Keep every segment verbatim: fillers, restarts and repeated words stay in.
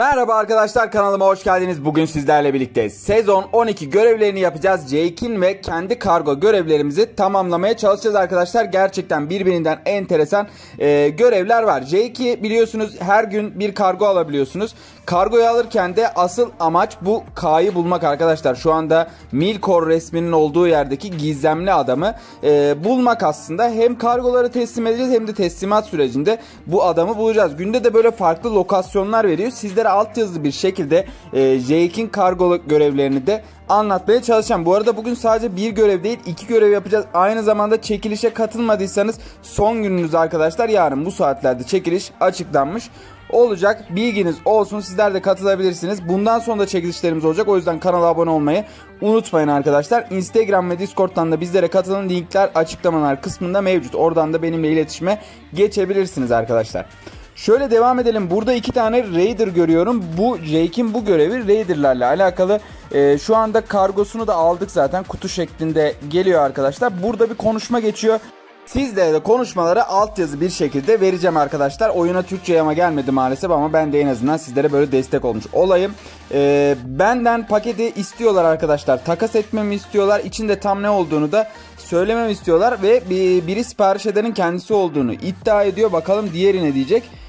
Merhaba arkadaşlar, kanalıma hoş geldiniz. Bugün sizlerle birlikte sezon on iki görevlerini yapacağız. Jake'in ve kendi kargo görevlerimizi tamamlamaya çalışacağız arkadaşlar. Gerçekten birbirinden enteresan e, görevler var. Jake'i biliyorsunuz her gün bir kargo alabiliyorsunuz. Kargoyu alırken de asıl amaç bu K'yı bulmak arkadaşlar. Şu anda Milkor resminin olduğu yerdeki gizemli adamı e, bulmak aslında. Hem kargoları teslim edeceğiz hem de teslimat sürecinde bu adamı bulacağız. Günde de böyle farklı lokasyonlar veriyor. Sizlere alt yazılı bir şekilde e, Jake'in kargoluk görevlerini de anlatmaya çalışacağım. Bu arada bugün sadece bir görev değil, iki görev yapacağız. Aynı zamanda çekilişe katılmadıysanız son gününüz arkadaşlar, yarın bu saatlerde çekiliş açıklanmış olacak. Bilginiz olsun, sizler de katılabilirsiniz. Bundan sonra da çekilişlerimiz olacak. O yüzden kanala abone olmayı unutmayın arkadaşlar. Instagram ve Discord'dan da bizlere katılın. Linkler açıklamalar kısmında mevcut. Oradan da benimle iletişime geçebilirsiniz arkadaşlar. Şöyle devam edelim. Burada iki tane Raider görüyorum. Bu Jake'in bu görevi Raider'larla alakalı. Ee, şu anda kargosunu da aldık zaten. Kutu şeklinde geliyor arkadaşlar. Burada bir konuşma geçiyor. Sizlere de konuşmaları altyazı bir şekilde vereceğim arkadaşlar. Oyuna Türkçe yama gelmedi maalesef ama ben de en azından sizlere böyle destek olmuş olayım. Ee, benden paketi istiyorlar arkadaşlar. Takas etmemi istiyorlar. İçinde tam ne olduğunu da söylememi istiyorlar. Ve biri sipariş edenin kendisi olduğunu iddia ediyor. Bakalım diğeri ne diyecek.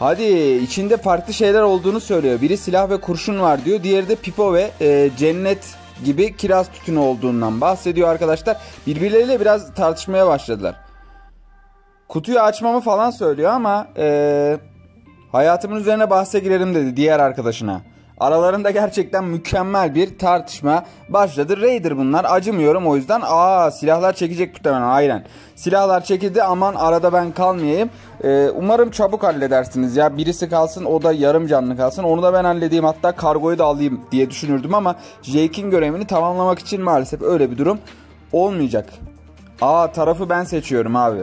Hadi, içinde farklı şeyler olduğunu söylüyor. Biri silah ve kurşun var diyor. Diğeri de pipo ve e, cennet gibi kiraz tütünü olduğundan bahsediyor arkadaşlar. Birbirleriyle biraz tartışmaya başladılar. Kutuyu açmamı falan söylüyor ama e, hayatımın üzerine bahse girelim dedi diğer arkadaşına. Aralarında gerçekten mükemmel bir tartışma başladı. Raider bunlar, acımıyorum o yüzden. Aa, silahlar çekecek muhtemelen, aynen. Silahlar çekildi, aman arada ben kalmayayım. Ee, umarım çabuk halledersiniz ya. Birisi kalsın, o da yarım canlı kalsın. Onu da ben halledeyim, hatta kargoyu da alayım diye düşünürdüm ama Jake'in görevini tamamlamak için maalesef öyle bir durum olmayacak. Aa, tarafı ben seçiyorum abi.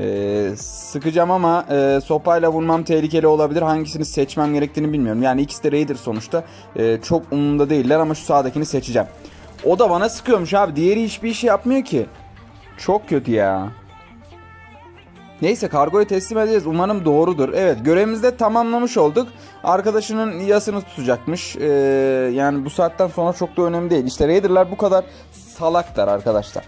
Ee, sıkacağım ama e, sopayla vurmam tehlikeli olabilir. Hangisini seçmem gerektiğini bilmiyorum. Yani ikisi de Raider sonuçta. E, çok umurumda değiller ama şu sağdakini seçeceğim. O da bana sıkıyormuş abi. Diğeri hiçbir şey yapmıyor ki. Çok kötü ya. Neyse, kargoyu teslim edeceğiz. Umarım doğrudur. Evet, görevimizi de tamamlamış olduk. Arkadaşının yasını tutacakmış. Ee, yani bu saatten sonra çok da önemli değil. İşte Raider'lar bu kadar salaklar arkadaşlar.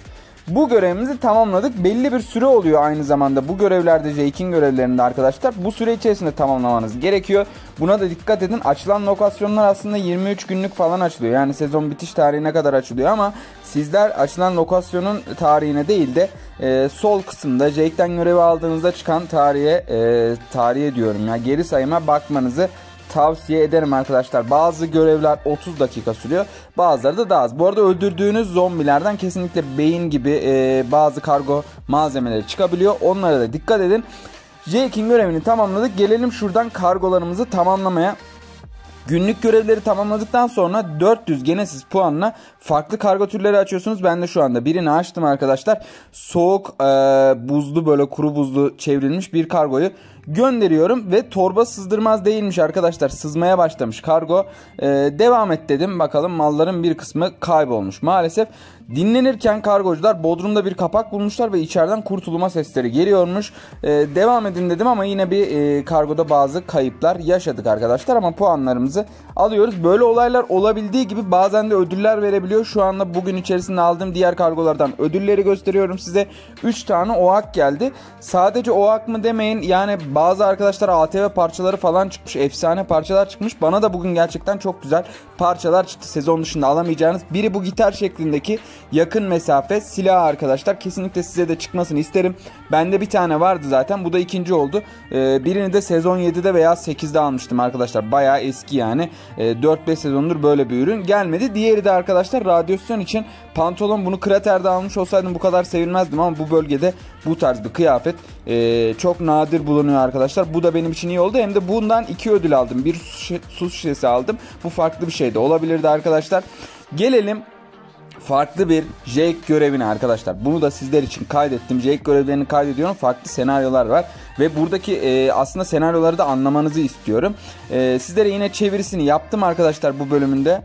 Bu görevimizi tamamladık. Belli bir süre oluyor aynı zamanda. Bu görevlerde, Jake'in görevlerinde arkadaşlar. Bu süre içerisinde tamamlamanız gerekiyor. Buna da dikkat edin. Açılan lokasyonlar aslında yirmi üç günlük falan açılıyor. Yani sezon bitiş tarihine kadar açılıyor ama sizler açılan lokasyonun tarihine değil de e, sol kısımda Jake'den görevi aldığınızda çıkan tarihe e, tarihe diyorum ya, geri sayıma bakmanızı tavsiye ederim arkadaşlar. Bazı görevler otuz dakika sürüyor, bazıları da daha az. Bu arada öldürdüğünüz zombilerden kesinlikle beyin gibi e, bazı kargo malzemeleri çıkabiliyor. Onlara da dikkat edin. Jake'in görevini tamamladık. Gelelim şuradan kargolarımızı tamamlamaya. Günlük görevleri tamamladıktan sonra dört yüz Genesis puanla farklı kargo türleri açıyorsunuz. Ben de şu anda birini açtım arkadaşlar. Soğuk, e, buzlu, böyle kuru buzlu çevrilmiş bir kargoyu gönderiyorum ve torba sızdırmaz değilmiş arkadaşlar. Sızmaya başlamış kargo. Ee, devam et dedim. Bakalım, malların bir kısmı kaybolmuş maalesef. Dinlenirken kargocular bodrumda bir kapak bulmuşlar ve içeriden kurtulma sesleri geliyormuş. Ee, devam edin dedim ama yine bir e, kargoda bazı kayıplar yaşadık arkadaşlar ama puanlarımızı alıyoruz. Böyle olaylar olabildiği gibi bazen de ödüller verebiliyor. Şu anda bugün içerisinde aldığım diğer kargolardan ödülleri gösteriyorum size. üç tane oak geldi. Sadece oak mı demeyin. Yani bazı arkadaşlar A T V parçaları falan çıkmış. Efsane parçalar çıkmış. Bana da bugün gerçekten çok güzel parçalar çıktı. Sezon dışında alamayacağınız. Biri bu gitar şeklindeki yakın mesafe silah arkadaşlar. Kesinlikle size de çıkmasını isterim. Bende bir tane vardı zaten. Bu da ikinci oldu. Ee, birini de sezon yedide veya sekizde almıştım arkadaşlar. Bayağı eski yani. Ee, dört beş sezondur böyle bir ürün gelmedi. Diğeri de arkadaşlar radyasyon için pantolon. Bunu kraterde almış olsaydım bu kadar sevinmezdim ama bu bölgede bu tarz bir kıyafet e, çok nadir bulunuyor arkadaşlar. Bu da benim için iyi oldu. Hem de bundan iki ödül aldım. Bir su şişesi aldım. Bu farklı bir şey de olabilirdi arkadaşlar. Gelelim farklı bir Jake görevine arkadaşlar. Bunu da sizler için kaydettim. Jake görevlerini kaydediyorum. Farklı senaryolar var. Ve buradaki e, aslında senaryoları da anlamanızı istiyorum. E, sizlere yine çevirisini yaptım arkadaşlar bu bölümünde.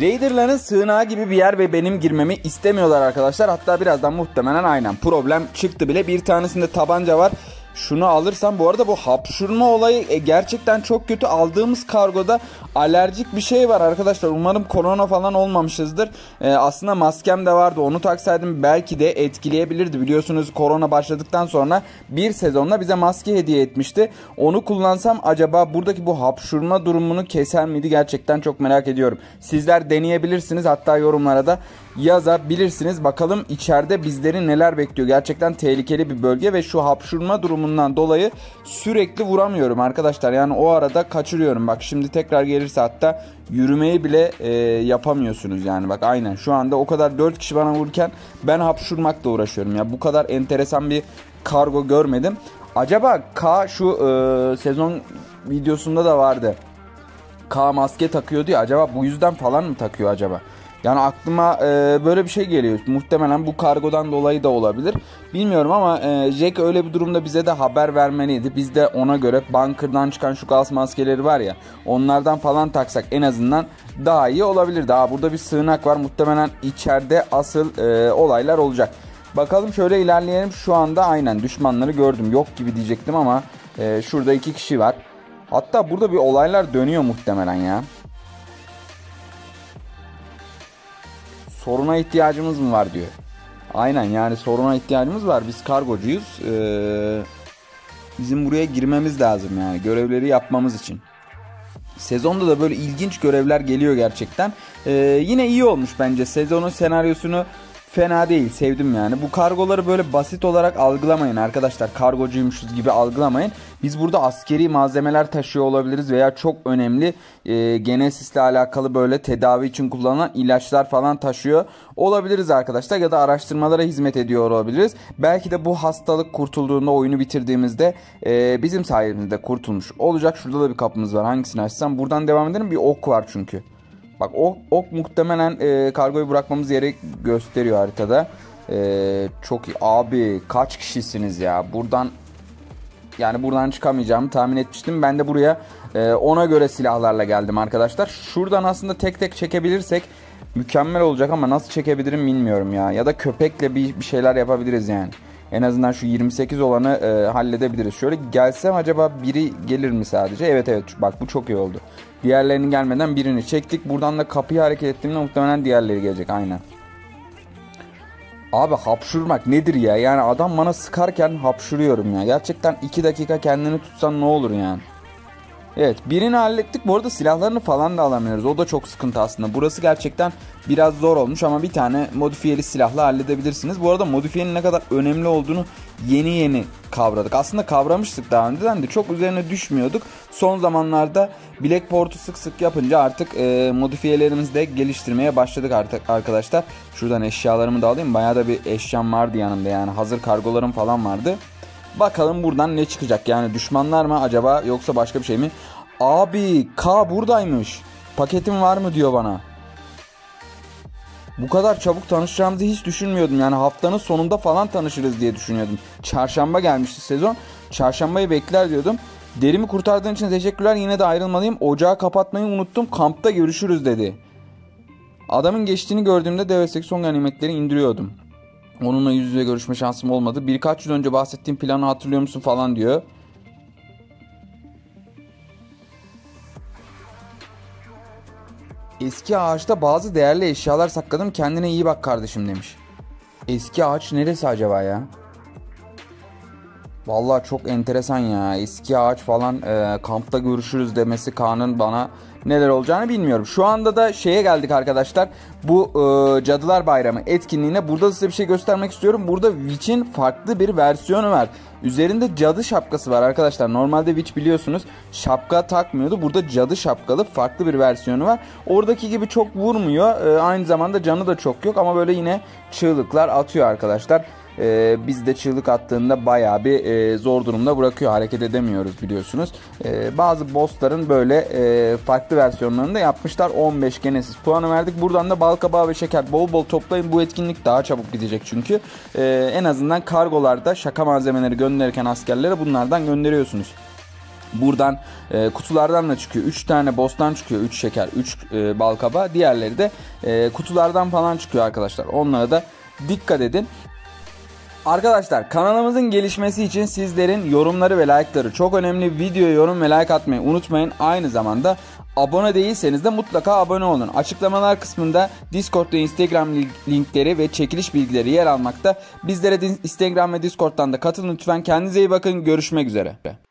Raider'ların sığınağı gibi bir yer ve benim girmemi istemiyorlar arkadaşlar. Hatta birazdan muhtemelen aynen problem çıktı bile. Bir tanesinde tabanca var. Şunu alırsam, bu arada bu hapşurma olayı gerçekten çok kötü. Aldığımız kargoda alerjik bir şey var arkadaşlar. Umarım korona falan olmamışızdır. Ee, aslında maskem de vardı. Onu taksaydım belki de etkileyebilirdi. Biliyorsunuz korona başladıktan sonra bir sezonla bize maske hediye etmişti. Onu kullansam acaba buradaki bu hapşurma durumunu keser miydi? Gerçekten çok merak ediyorum. Sizler deneyebilirsiniz. Hatta yorumlara da yazabilirsiniz. Bakalım içeride bizleri neler bekliyor. Gerçekten tehlikeli bir bölge ve şu hapşurma durumundan dolayı sürekli vuramıyorum arkadaşlar. Yani o arada kaçırıyorum. Bak şimdi tekrar gelirse hatta yürümeyi bile e, yapamıyorsunuz yani. Bak aynen şu anda o kadar dört kişi bana vururken ben hapşurmakla uğraşıyorum. Ya bu kadar enteresan bir kargo görmedim. Acaba K şu e, sezon videosunda da vardı. K maske takıyordu ya, acaba bu yüzden falan mı takıyor acaba? Yani aklıma e, böyle bir şey geliyor. Muhtemelen bu kargodan dolayı da olabilir. Bilmiyorum ama e, Jake öyle bir durumda bize de haber vermeliydi. Biz de ona göre bunker'dan çıkan şu gaz maskeleri var ya, onlardan falan taksak en azından daha iyi olabilir. Daha burada bir sığınak var. Muhtemelen içeride asıl e, olaylar olacak. Bakalım şöyle ilerleyelim. Şu anda aynen düşmanları gördüm. Yok gibi diyecektim ama e, şurada iki kişi var. Hatta burada bir olaylar dönüyor muhtemelen ya. Soruna ihtiyacımız mı var diyor. Aynen yani soruna ihtiyacımız var. Biz kargocuyuz. Ee, bizim buraya girmemiz lazım yani. Görevleri yapmamız için. Sezonda da böyle ilginç görevler geliyor gerçekten. Ee, yine iyi olmuş bence. Sezonun senaryosunu fena değil. Sevdim yani. Bu kargoları böyle basit olarak algılamayın arkadaşlar. Kargocuymuşuz gibi algılamayın. Biz burada askeri malzemeler taşıyor olabiliriz veya çok önemli e, Genesis'le alakalı böyle tedavi için kullanılan ilaçlar falan taşıyor olabiliriz arkadaşlar. Ya da araştırmalara hizmet ediyor olabiliriz. Belki de bu hastalık kurtulduğunda, oyunu bitirdiğimizde e, bizim sayemizde kurtulmuş olacak. Şurada da bir kapımız var. Hangisini açsam? Buradan devam edelim. Bir ok var çünkü. Bak ok, ok muhtemelen e, kargoyu bırakmamız yeri gösteriyor haritada. E, çok iyi. Abi kaç kişisiniz ya? Buradan yani buradan çıkamayacağımı tahmin etmiştim. Ben de buraya e, ona göre silahlarla geldim arkadaşlar. Şuradan aslında tek tek çekebilirsek mükemmel olacak ama nasıl çekebilirim bilmiyorum ya. Ya da köpekle bir, bir şeyler yapabiliriz yani. En azından şu yirmi sekiz olanı e, halledebiliriz. Şöyle gelsem acaba biri gelir mi sadece? Evet evet bak bu çok iyi oldu. Diğerlerini gelmeden birini çektik. Buradan da kapıyı hareket ettiğimde muhtemelen diğerleri gelecek aynen. Abi hapşurmak nedir ya? Yani adam bana sıkarken hapşuruyorum ya. Gerçekten iki dakika kendini tutsan ne olur yani. Evet birini hallettik. Bu arada silahlarını falan da alamıyoruz. O da çok sıkıntı aslında. Burası gerçekten biraz zor olmuş ama bir tane modifiyeli silahla halledebilirsiniz. Bu arada modifiyenin ne kadar önemli olduğunu yeni yeni kavradık. Aslında kavramıştık daha önceden de çok üzerine düşmüyorduk. Son zamanlarda Blackport'u sık sık yapınca artık e, modifiyelerimizi de geliştirmeye başladık artık arkadaşlar. Şuradan eşyalarımı da alayım. Bayağı da bir eşyam vardı yanımda yani, hazır kargolarım falan vardı. Bakalım buradan ne çıkacak yani, düşmanlar mı acaba yoksa başka bir şey mi? Abi K buradaymış. Paketim var mı diyor bana. Bu kadar çabuk tanışacağımızı hiç düşünmüyordum. Yani haftanın sonunda falan tanışırız diye düşünüyordum. Çarşamba gelmişti sezon. Çarşambayı bekler diyordum. Derimi kurtardığın için teşekkürler. Yine de ayrılmalıyım. Ocağı kapatmayı unuttum. Kampta görüşürüz dedi. Adamın geçtiğini gördüğümde devesteki son ganimetleri indiriyordum. Onunla yüz yüze görüşme şansım olmadı. Birkaç yıl önce bahsettiğim planı hatırlıyor musun falan diyor. Eski ağaçta bazı değerli eşyalar sakladım. Kendine iyi bak kardeşim demiş. Eski ağaç neresi acaba ya? Vallahi çok enteresan ya. Eski ağaç falan e, kampta görüşürüz demesi Kaan'ın bana neler olacağını bilmiyorum. Şu anda da şeye geldik arkadaşlar. Bu e, Cadılar Bayramı etkinliğine. Burada size bir şey göstermek istiyorum. Burada Witch'in farklı bir versiyonu var. Üzerinde cadı şapkası var arkadaşlar. Normalde Witch biliyorsunuz şapka takmıyordu. Burada cadı şapkalı farklı bir versiyonu var. Oradaki gibi çok vurmuyor. E, aynı zamanda canı da çok yok ama böyle yine çığlıklar atıyor arkadaşlar. Ee, biz de çığlık attığında bayağı bir e, zor durumda bırakıyor. Hareket edemiyoruz biliyorsunuz. Ee, bazı bossların böyle e, farklı versiyonlarını da yapmışlar. on beş Genesis puanı verdik. Buradan da bal kabağı ve şeker bol bol toplayın. Bu etkinlik daha çabuk gidecek çünkü. Ee, en azından kargolarda şaka malzemeleri gönderirken askerlere bunlardan gönderiyorsunuz. Buradan e, kutulardan da çıkıyor. üç tane boss'tan çıkıyor. üç şeker, üç e, bal kabağı. Diğerleri de e, kutulardan falan çıkıyor arkadaşlar. Onlara da dikkat edin. Arkadaşlar kanalımızın gelişmesi için sizlerin yorumları ve like'ları çok önemli. Videoya yorum ve like atmayı unutmayın. Aynı zamanda abone değilseniz de mutlaka abone olun. Açıklamalar kısmında Discord ve Instagram linkleri ve çekiliş bilgileri yer almakta. Bizlere Instagram ve Discord'dan da katılın lütfen. Kendinize iyi bakın. Görüşmek üzere.